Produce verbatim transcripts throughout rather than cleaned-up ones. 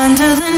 Under the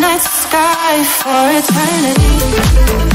night sky for eternity.